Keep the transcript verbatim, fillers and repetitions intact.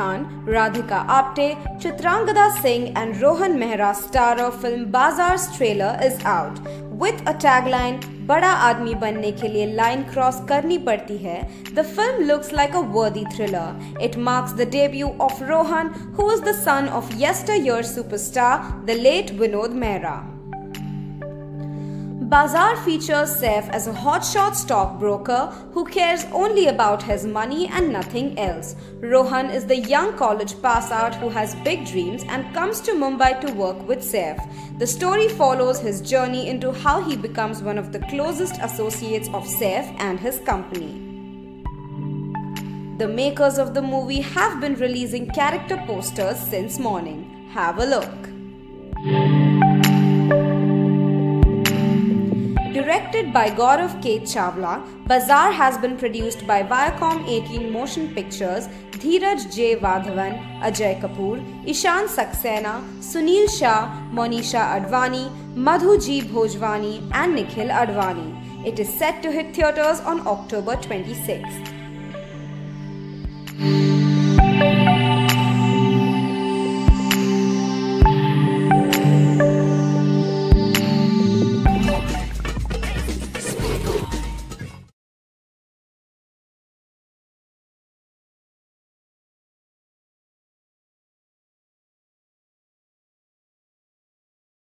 Khan, Radhika Apte, Chitrangada Singh and Rohan Mehra star of film Bazaar's trailer is out with a tagline, "Bada aadmi banne ke liye line cross karni padti hai." The film looks like a worthy thriller. It marks the debut of Rohan, who is the son of yesteryear superstar, the late Vinod Mehra. Baazaar features Saif as a hotshot stockbroker who cares only about his money and nothing else. Rohan is the young college passout who has big dreams and comes to Mumbai to work with Saif. The story follows his journey into how he becomes one of the closest associates of Saif and his company. The makers of the movie have been releasing character posters since morning. Have a look. Directed by Gaurav K. Chawla, Baazaar has been produced by Viacom eighteen Motion Pictures, Dheeraj J. Vadhavan, Ajay Kapoor, Ishan Saxena, Sunil Shah, Monisha Advani, Madhuji Bhojwani and Nikhil Advani. It is set to hit theatres on October twenty-sixth.